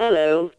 Hello.